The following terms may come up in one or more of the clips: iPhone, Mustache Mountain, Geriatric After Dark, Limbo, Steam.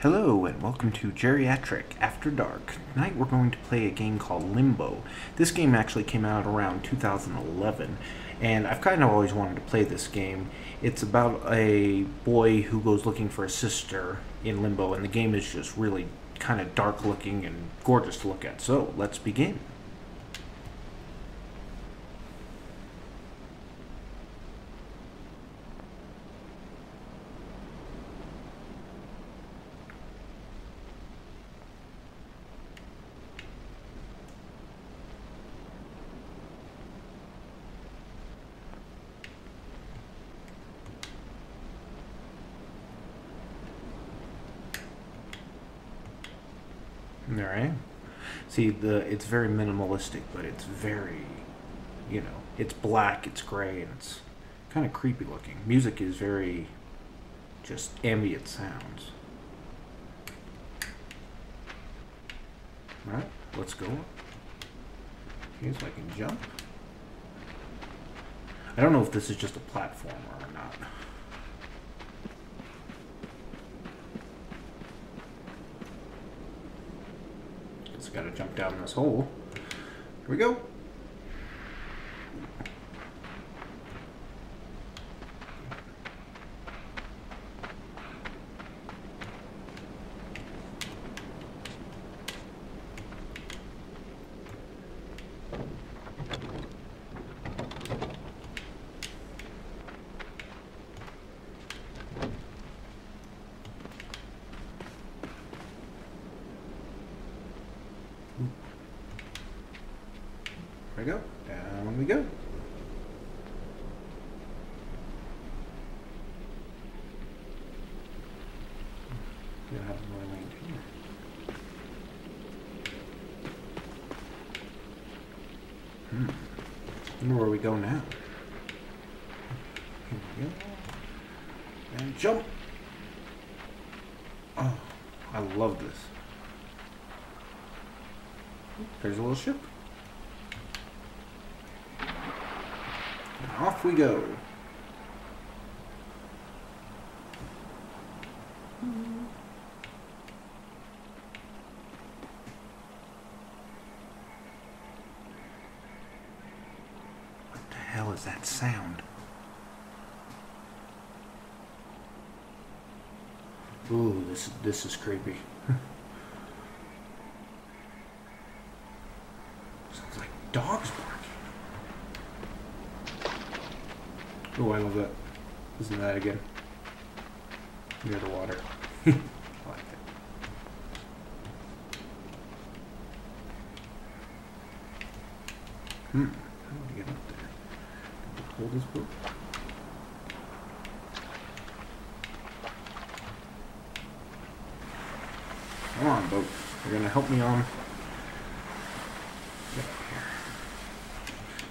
Hello and welcome to Geriatric After Dark. Tonight we're going to play a game called Limbo. This game actually came out around 2011, and I've kind of always wanted to play this game. It's about a boy who goes looking for a sister in Limbo, and the game is just really kind of dark looking and gorgeous to look at. So let's begin. Alright. See, it's very minimalistic, but it's very, it's black, it's gray, and it's kind of creepy looking. Music is very just ambient sounds. Alright, let's go. Okay, so I can jump. I don't know if this is just a platformer or not. Gotta jump down this hole. Here we go. There we go. Down we go. We'll have more land here. I wonder where we go now. Here we go. And jump. Oh, I love this. There's a little ship. Off we go. What the hell is that sound? Ooh, this is creepy. Sounds like dogs barking. Oh, I love that. Listen to that again. Near the water. I like that. How do I get up there? Hold this boat. Come on, boat. You're going to help me on. Get up here.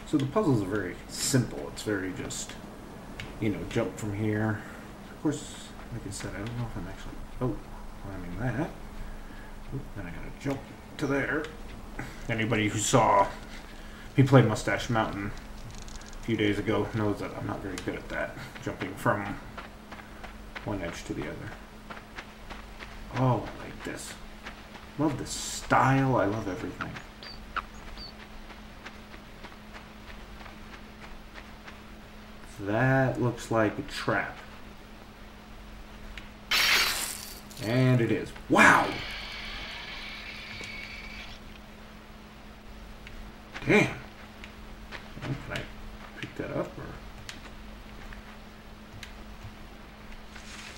So the puzzles are very simple. It's very just... jump from here. Of course, like I said, I don't know if I'm actually climbing that. Oop, then I gotta jump to there. Anybody who saw me play Mustache Mountain a few days ago knows that I'm not very good at that, jumping from one edge to the other. Oh, I like this. Love the style. I love everything. That looks like a trap. And it is. Wow! Damn! Can I pick that up? Or...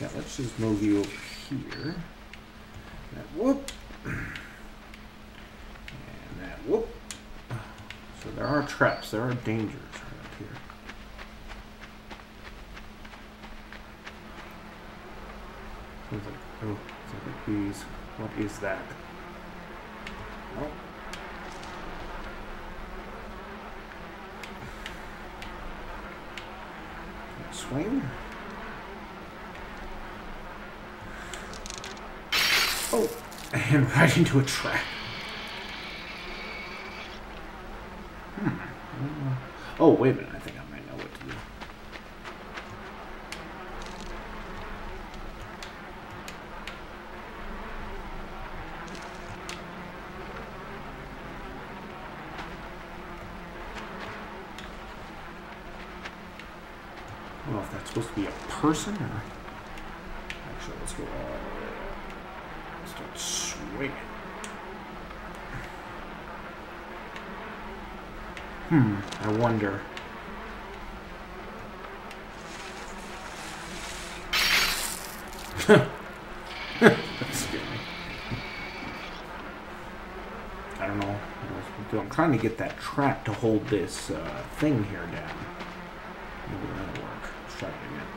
yeah, let's just move you over here. That whoop! And that whoop! So there are traps, there are dangers right here. Like, oh, bees. What is that? Oh. Swing. Oh, and right into a trap. Oh, wait a minute. I think I might know what to do. supposed to be a person? Or... Actually, let's go all the way down. Let's start swinging. I wonder. That's scary. I don't know what to do. I'm trying to get that trap to hold this thing here down. Maybe that'll work. Let's try it again.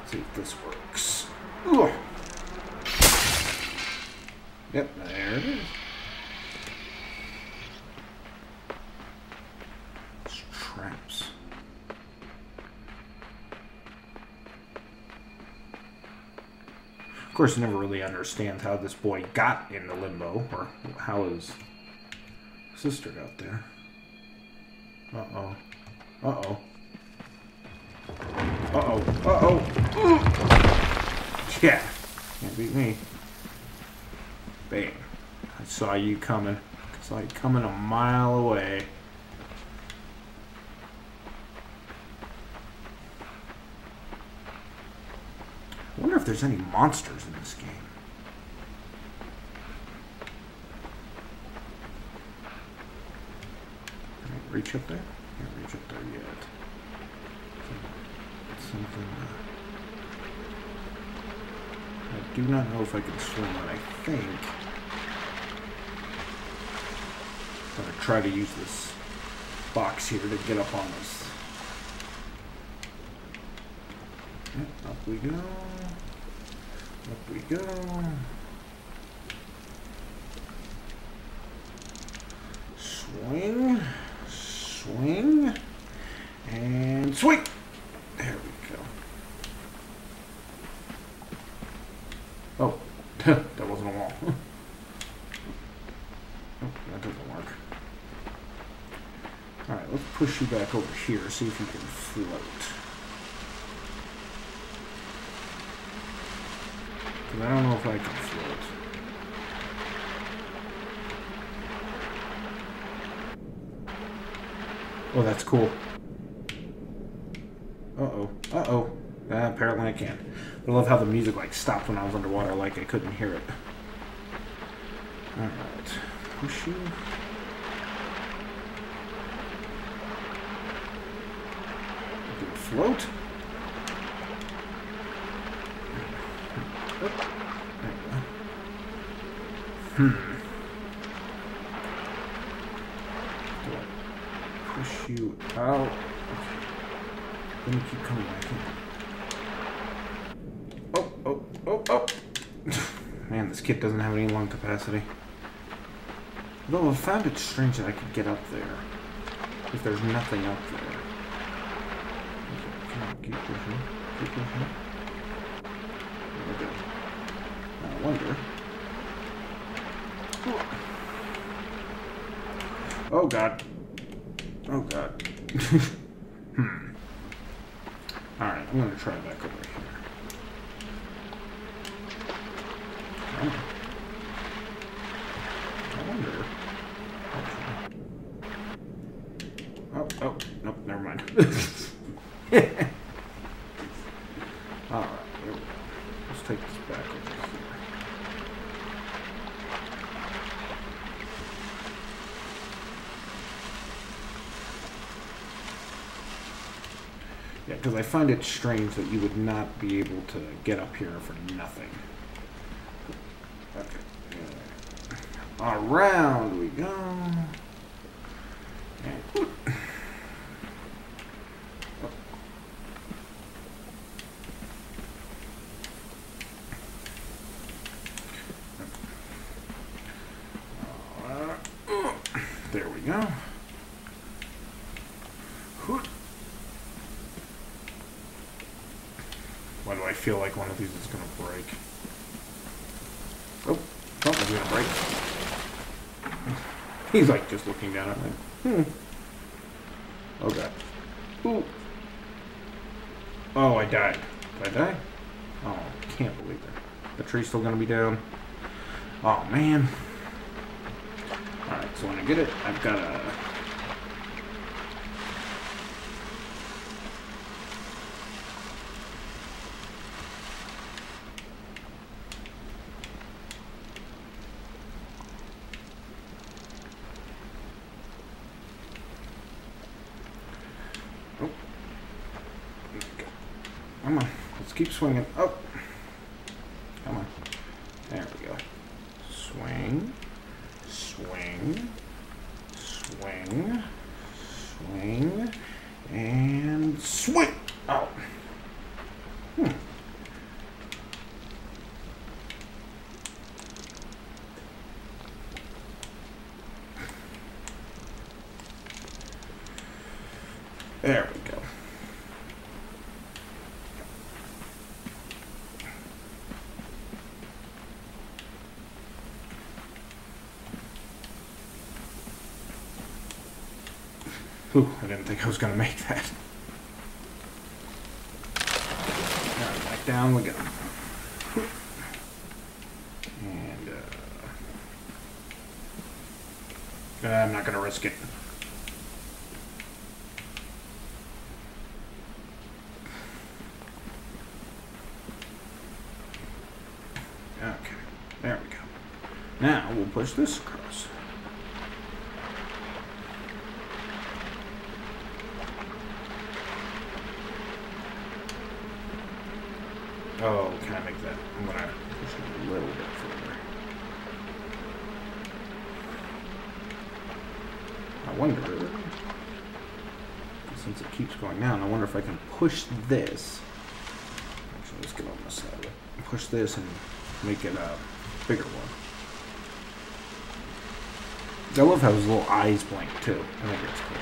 Let's see if this works. Ooh. Yep, there it is. It's traps. Of course, I never really understand how this boy got into Limbo, or how his sister got there. Uh-oh. Uh-oh. Uh-oh. Uh-oh. Yeah. Can't beat me. Bam. I saw you coming. It's like coming a mile away. I wonder if there's any monsters in this game. Can I reach up there? Can't reach up there yet. Something... I do not know if I can swim, but I think I'm going to try to use this box here to get up on this. Yep, up we go. Up we go. Swing. Swing. And swing! There we go. Oh, that wasn't a wall. Oh, that doesn't work. Alright, let's push you back over here, see if you can float. Because I don't know if I can float. Oh, that's cool. Uh-oh. Uh-oh. Apparently I can. I love how the music like stopped when I was underwater, like I couldn't hear it. Alright. Push you. I can float. There we go. Push you out. Let me keep coming back in. Oh! Man, this kit doesn't have any lung capacity. Though I found it strange that I could get up there. If there's nothing up there. Okay, come on, keep pushing. Keep pushing. There we go. I wonder. Oh god. Oh god. Alright, I'm gonna try back over here. I wonder. Oh, oh, nope, never mind. Alright, here we go. Let's take this back over here. Yeah, because I find it strange that you would not be able to get up here for nothing. Around we go. And whoop. Oh. There we go. Whoop. Why do I feel like one of these is going to break? Oh, something's going to break. He's like just looking down at me. Oh god. Ooh. Oh, I died. Did I die? Oh, can't believe it. The tree's still gonna be down. Oh man. Alright, So when I get it, I've got a... Oh. Here we go. Come on. Let's keep swinging. Oh. Come on. There we go. Swing. Swing, swing, swing, and swing! Oh. There we go. Ooh, I didn't think I was going to make that. All right, back down we go. And, I'm not going to risk it. Okay, there we go. Now we'll push this across. Oh, can I make that? I'm going to push it a little bit further. I wonder, since it keeps going down, I wonder if I can push this. Actually, let's get on this side of it. Push this and make it a bigger one. I love how his little eyes blink, too. I think that's cool.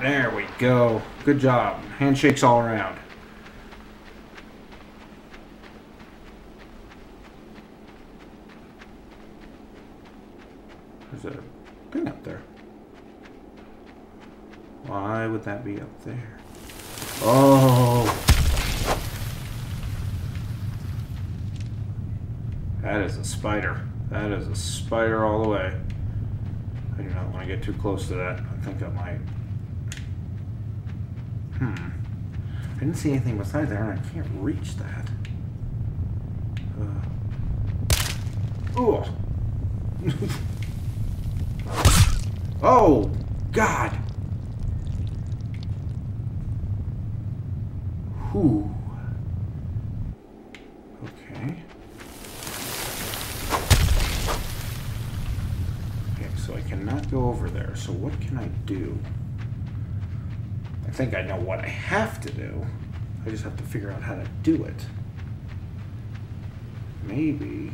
There we go. Good job. Handshakes all around. There's a thing up there. Why would that be up there? Oh! That is a spider. That is a spider all the way. I do not want to get too close to that. I think I might... I didn't see anything beside there, and I can't reach that. Oh! Oh, God! Whew. Okay. Okay, so I cannot go over there, so what can I do? I think I know what I have to do. I just have to figure out how to do it. Maybe.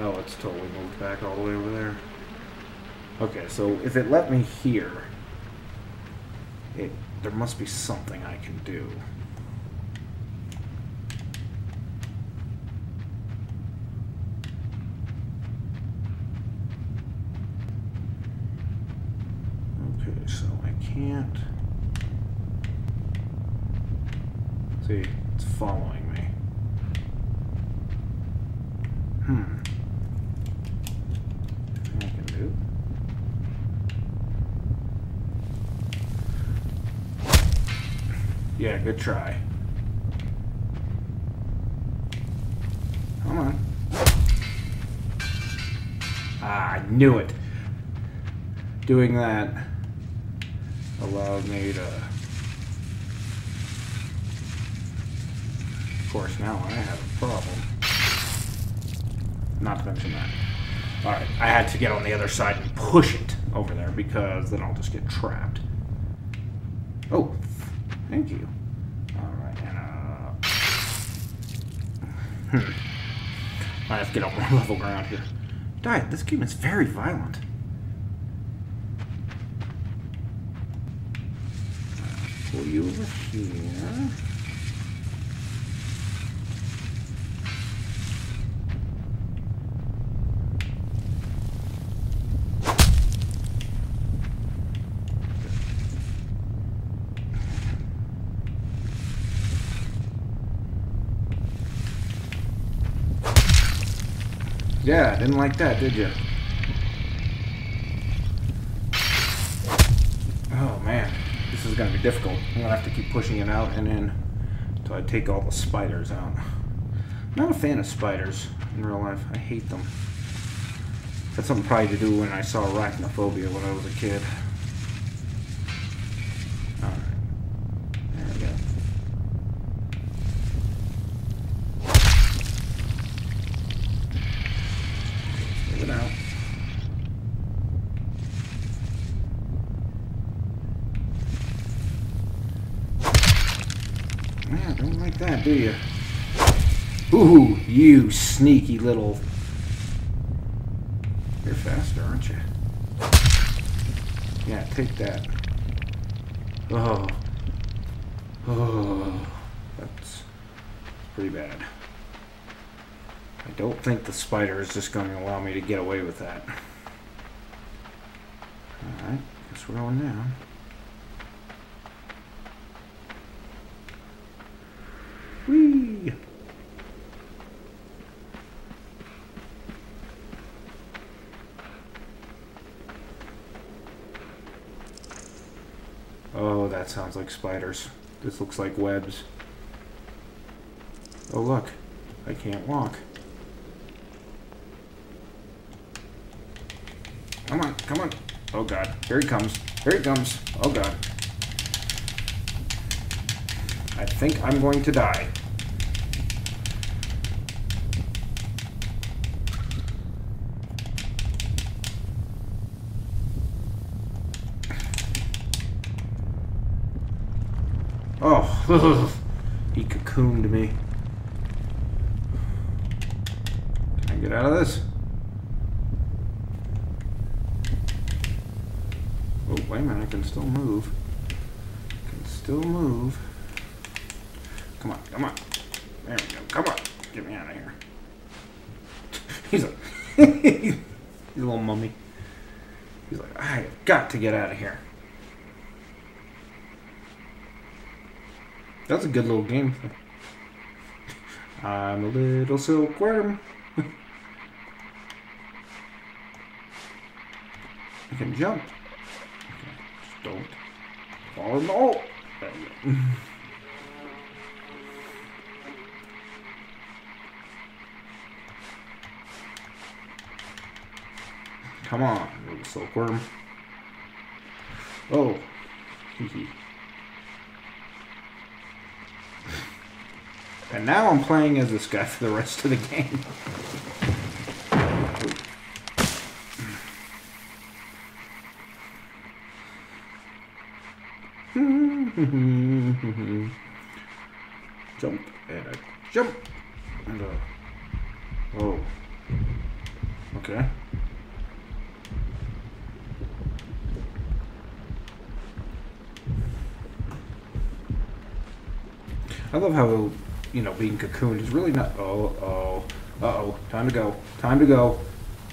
Oh, it's totally moved back all the way over there. Okay, so if it let me here, there must be something I can do. See, it's following me. I can do. Yeah, good try. Come on. Ah, I knew it. Doing that allowed me to... Of course, now I have a problem. Not to mention that. Alright, I had to get on the other side and push it over there because then I'll just get trapped. Oh, thank you. Alright, and I have to get on more level ground here. Diet, this game is very violent. Pull you over here. Yeah, didn't like that, did you? Oh man, this is gonna be difficult. I'm gonna have to keep pushing it out and in until I take all the spiders out. I'm not a fan of spiders in real life. I hate them. That's something probably to do when I saw arachnophobia when I was a kid. Do you? Ooh, you sneaky little. You're faster, aren't you? Yeah, take that. Oh. Oh. That's pretty bad. I don't think the spider is just going to allow me to get away with that. Alright, guess we're going down. Whee! Oh, that sounds like spiders. This looks like webs. Oh look, I can't walk. Come on, come on. Oh god, here he comes. Here he comes. Oh god. I think I'm going to die. Oh, ugh. He cocooned me. Can I get out of this? Oh, wait a minute, I can still move. I can still move. Come on, come on. There we go. Come on. Get me out of here. He's like, he's a little mummy. He's like, I have got to get out of here. That's a good little game. I'm a little silkworm. I can jump. Okay, just don't fall in the hole. There we go. Come on, little silkworm. Oh. And now I'm playing as this guy for the rest of the game. Jump and a jump and a. Oh. Okay. I love how, you know, being cocooned is really not. Oh, oh, uh-oh. Time to go. Time to go.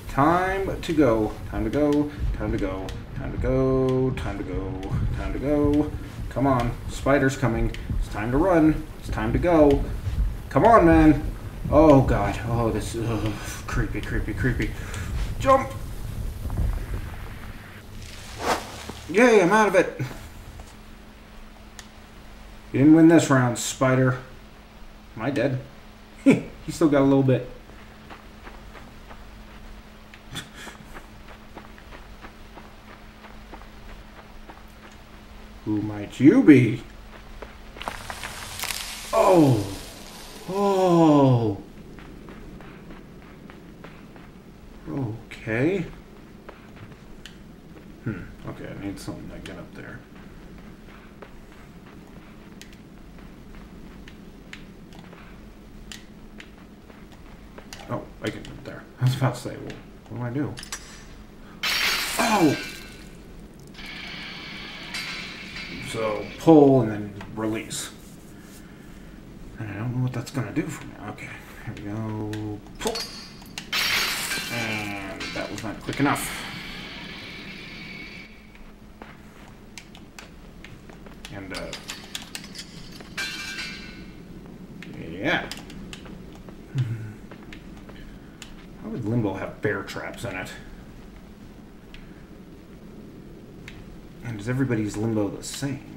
Time to go. Time to go. Time to go. Time to go. Time to go. Time to go. Come on. Spider's coming. It's time to run. It's time to go. Come on, man. Oh, God. Oh, this is creepy, creepy, creepy. Jump. Yay, I'm out of it. You didn't win this round, spider. Am I dead? He still got a little bit. Who might you be? Oh! Oh! Okay. Okay, I need something to get up there. Oh, I can get there. I was about to say, well, what do I do? Oh! So, pull and then release. And I don't know what that's going to do for me. Okay, here we go. Pull! And that was not quick enough. And, yeah. would Limbo have bear traps in it? And is everybody's Limbo the same?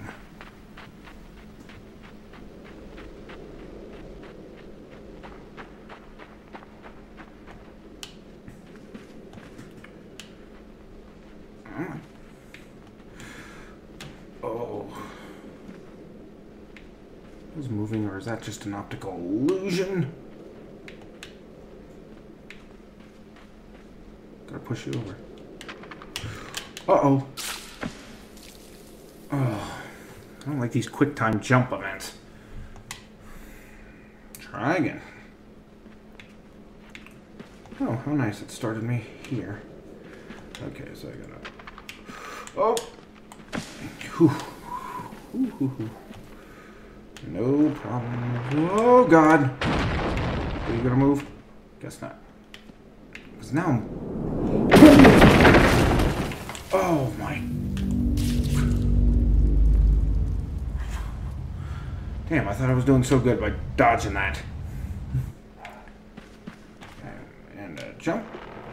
Or is that just an optical illusion? Gotta push you over. Uh-oh. Oh, I don't like these quick time jump events. Try again. Oh, how nice it started me here. Okay, so I gotta... Oh! Whew. Ooh, hoo, hoo. No problem. Oh, God. Are you gonna move? Guess not. Because now I'm... Oh, my... Damn, I thought I was doing so good by dodging that. And a jump.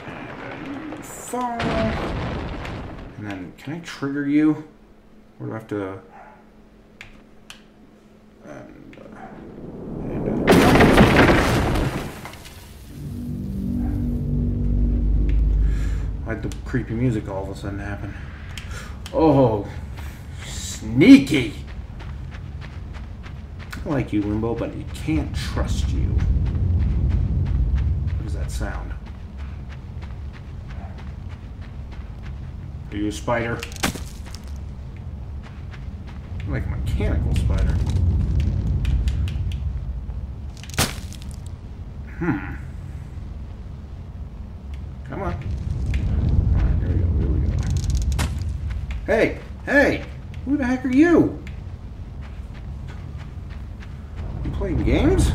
And a fall. And then, can I trigger you? Or do I have to... How'd the creepy music all of a sudden happen? Oh, sneaky! I like you, Limbo, but you can't trust you. What does that sound? Are you a spider? I'm like a mechanical spider. Hmm. Come on. Alright, here we go, here we go. Hey! Hey! Who the heck are you? You playing games?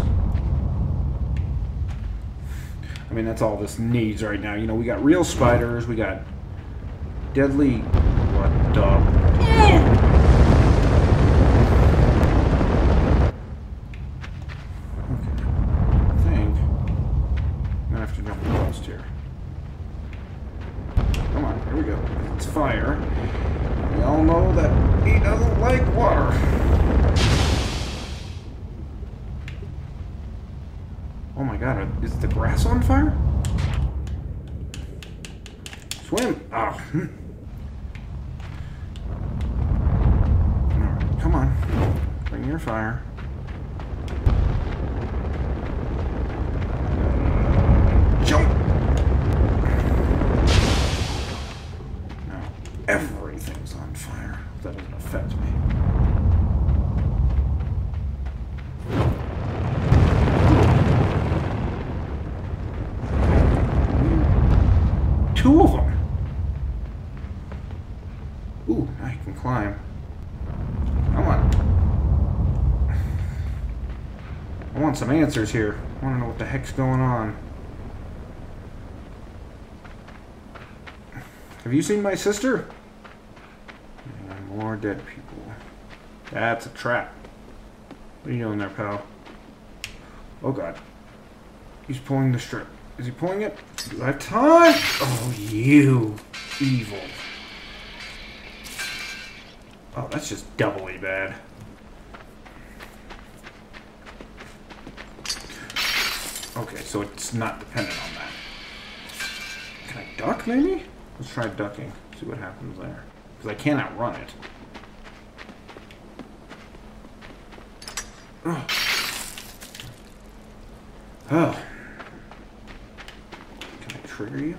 I mean, that's all this needs right now. You know, we got real spiders, we got deadly... What the... Is the grass on fire? Swim! Oh. Right, come on. Bring your fire. Jump! Now everything's on fire. That doesn't affect me. Two of them. Ooh, I can climb. Come on. I want some answers here. I want to know what the heck's going on. Have you seen my sister? More dead people. That's a trap. What are you doing there, pal? Oh, God. He's pulling the strip. Is he pulling it? Do I have time? Oh, you evil. Oh, that's just doubly bad. Okay, so it's not dependent on that. Can I duck, maybe? Let's try ducking. See what happens there. Because I can't outrun it. Oh. Oh. Trigger you?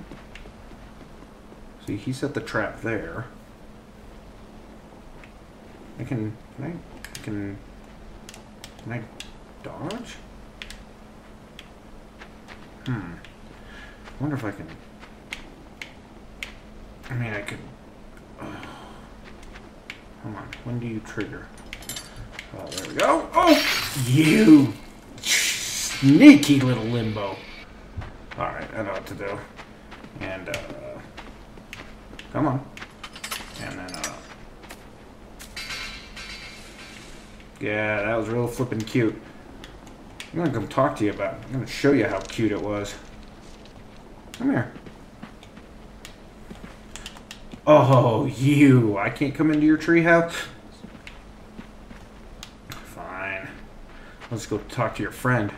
See, he set the trap there. I can I dodge? Hmm. I wonder if I can. I mean, I could. Oh. Come on. When do you trigger? Oh, there we go. Oh, you sneaky little Limbo. Alright, I know what to do. And, come on. And then, yeah, that was real flippin' cute. I'm gonna come talk to you about it. I'm gonna show you how cute it was. Come here. Oh, you. I can't come into your treehouse? Fine. Let's go talk to your friend.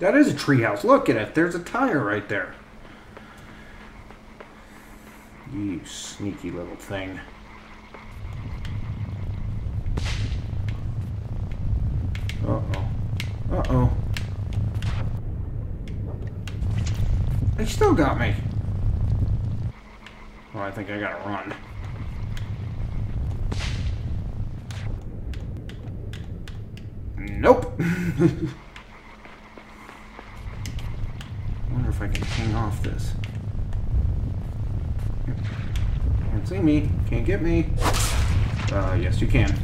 That is a treehouse. Look at it. There's a tire right there. You sneaky little thing. Uh-oh. Uh-oh. They still got me. Well, I think I gotta run. Nope. Wonder if I can hang off this. Can't see me. Can't get me. Yes, you can.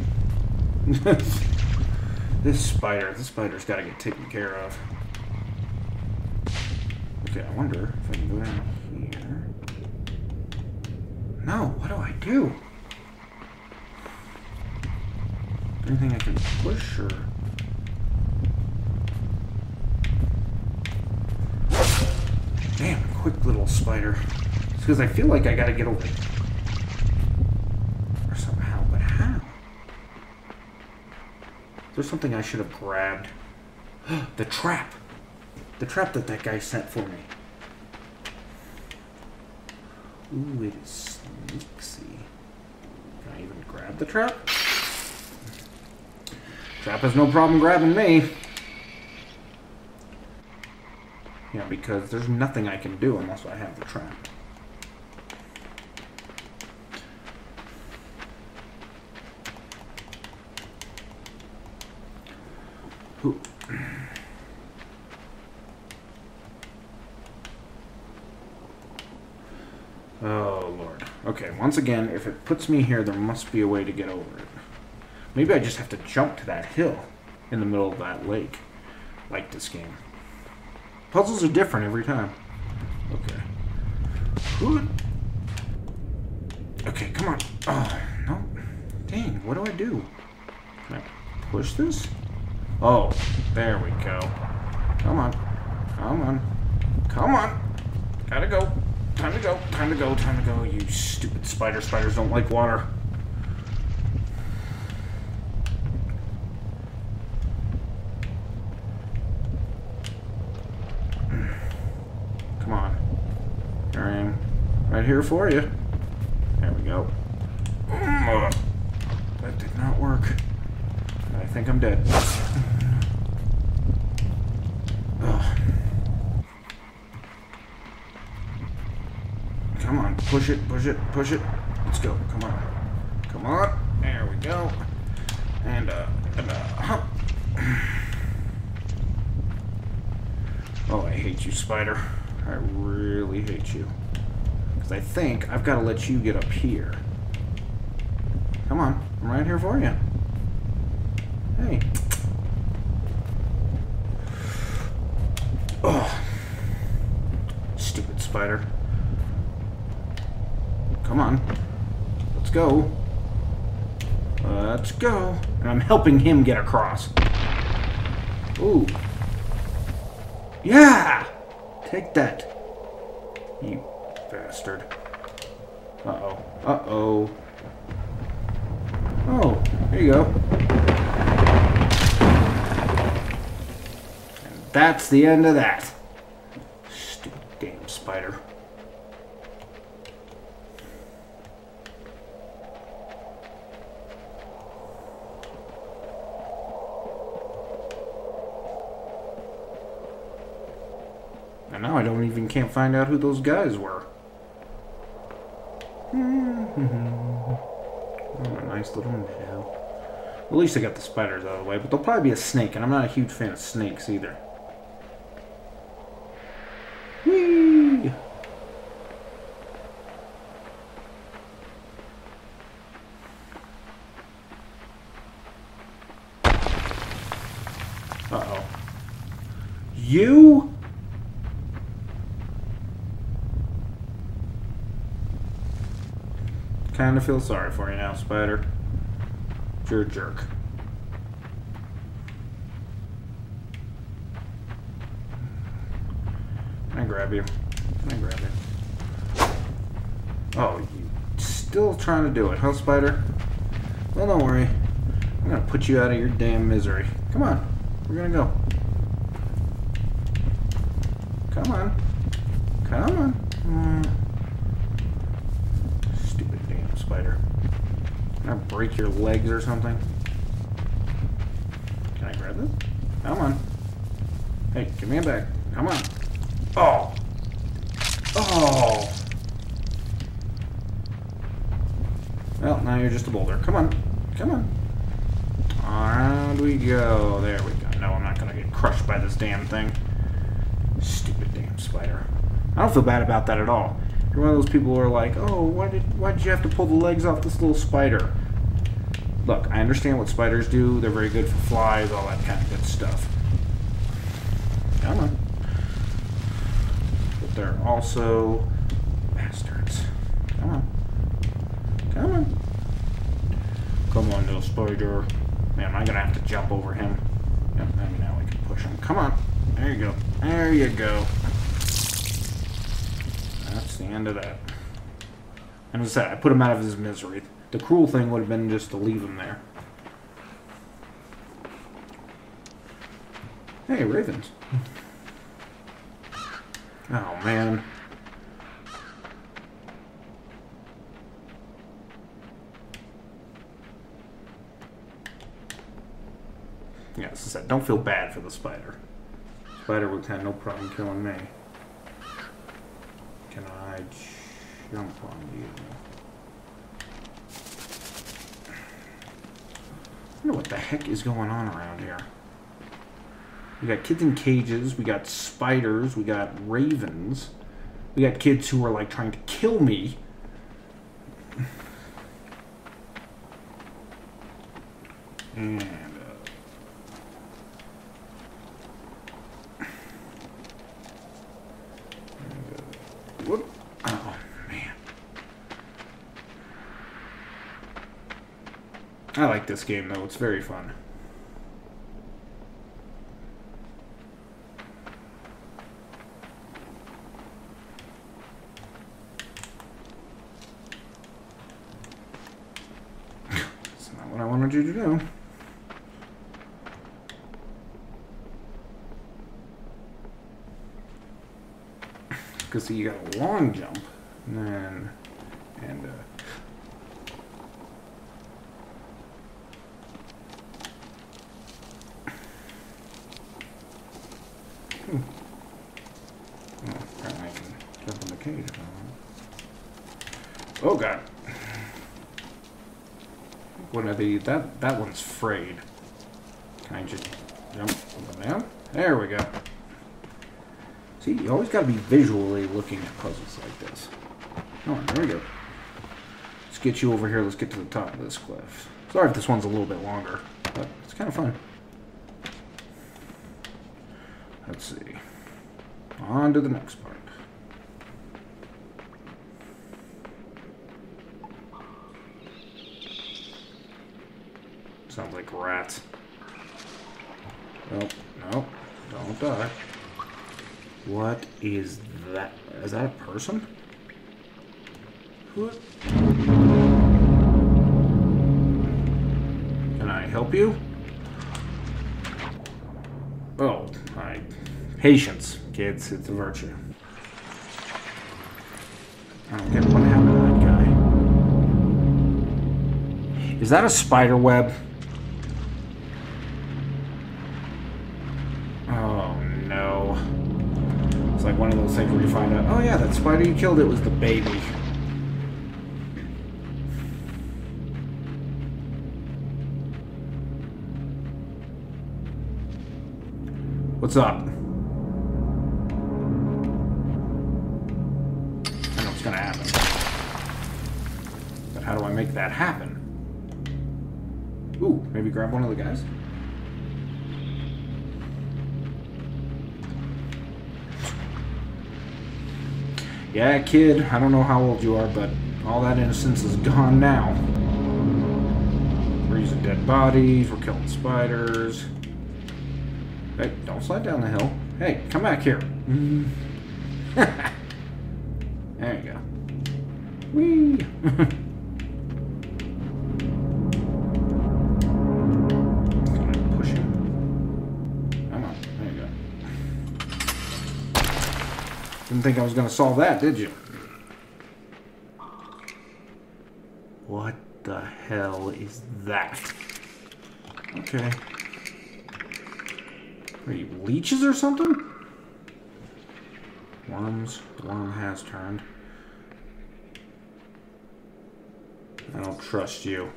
This spider's gotta get taken care of. Okay, I wonder if I can go down here. No, what do I do? Anything I can push or... Damn, quick little spider. It's because I feel like I gotta get away. Or somehow, but how? There's something I should have grabbed. The trap! The trap that guy sent for me. Ooh, it is sneaky. Can I even grab the trap? Trap has no problem grabbing me. Yeah, because there's nothing I can do unless I have the trap. Ooh. Oh, Lord. Okay, once again, if it puts me here, there must be a way to get over it. Maybe I just have to jump to that hill in the middle of that lake. Like this game. Puzzles are different every time. Okay. Good. Okay, come on. Oh, no. Dang, what do I do? Can I push this? Oh, there we go. Come on. Come on. Come on. Gotta go. Time to go, time to go, time to go, you stupid spider. Spiders don't like water. Come on. Here I am. Right here for you. There we go. That did not work. I think I'm dead. Come on, push it, push it, push it. Let's go, come on. Come on, there we go. And, hop. Oh, I hate you, spider. I really hate you. Because I think I've got to let you get up here. Come on, I'm right here for you. Hey. Oh. Stupid spider. Come on. Let's go. Let's go. And I'm helping him get across. Ooh. Yeah! Take that. You bastard. Uh-oh. Uh-oh. Oh, there you go. And that's the end of that. Stupid damn spider. And now I don't even can't find out who those guys were. Oh, a nice little nail. At least I got the spiders out of the way, but there'll probably be a snake, and I'm not a huge fan of snakes either. Whee! Uh-oh. You? Kinda feel sorry for you now, spider. You're a jerk. Can I grab you? Can I grab it? Oh, you still trying to do it, huh, Spider? Well, don't worry. I'm gonna put you out of your damn misery. Come on. We're gonna go. Come on. Come on. Stupid damn spider. Can I break your legs or something? Can I grab this? Come on. Hey, give me it back. Come on. Oh. Oh. Well, now you're just a boulder. Come on. Come on. Around we go. There we go. No, I'm not going to get crushed by this damn thing. Stupid damn spider. I don't feel bad about that at all. You're one of those people who are like, oh, why did you have to pull the legs off this little spider? Look, I understand what spiders do. They're very good for flies, all that kind of good stuff. Come on. But they're also bastards. Come on. Come on. Come on, little spider. Man, am I going to have to jump over him? Yep, maybe now we can push him. Come on. There you go. There you go. That's the end of that. And as I said, I put him out of his misery. The cruel thing would have been just to leave him there. Hey, ravens. Oh, man. Yeah, as I said, don't feel bad for the spider. Spider would have no problem killing me. Can I jump on you? I wonder what the heck is going on around here. We got kids in cages, we got spiders, we got ravens, we got kids who are like trying to kill me. And I like this game, though. It's very fun. That's not what I wanted you to do. Because, see, you got a long jump, and then... Oh god. What are they? That one's frayed. Can I just jump down? There we go. See, you always gotta be visually looking at puzzles like this. Come on, there we go. Let's get you over here, let's get to the top of this cliff. Sorry if this one's a little bit longer, but it's kinda fun. Let's see. On to the next part. Sounds like rats. Nope, nope, don't die. What is that? Is that a person? What? Can I help you? Oh, my patience, kids, it's a virtue. I don't get what happened to that guy. Is that a spider web? Where you find out, oh yeah, that spider you killed, it was the baby. What's up? I know it's gonna happen. But how do I make that happen? Ooh, maybe grab one of the guys? Yeah, kid, I don't know how old you are, but all that innocence is gone now. We're using dead bodies, we're killing spiders. Hey, don't slide down the hill. Hey, come back here. There you go. Whee! Didn't think I was going to solve that, did you? What the hell is that? Okay. Are you leeches or something? Worms. The worm has turned. I don't trust you.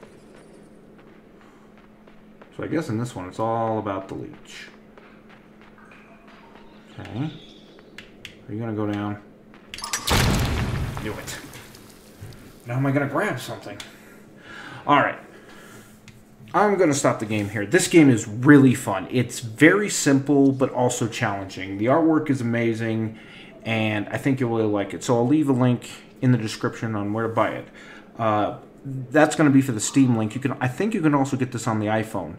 So I guess in this one it's all about the leech. Okay. Are you gonna go down? Do it. Now am I gonna grab something? Alright. I'm gonna stop the game here. This game is really fun. It's very simple, but also challenging. The artwork is amazing, and I think you'll really like it. So I'll leave a link in the description on where to buy it. That's gonna be for the Steam link. I think you can also get this on the iPhone.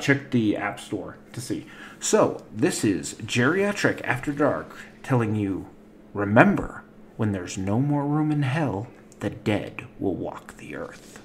Check the App Store to see. So, this is Geriatric After Dark telling you, remember, when there's no more room in hell, the dead will walk the earth.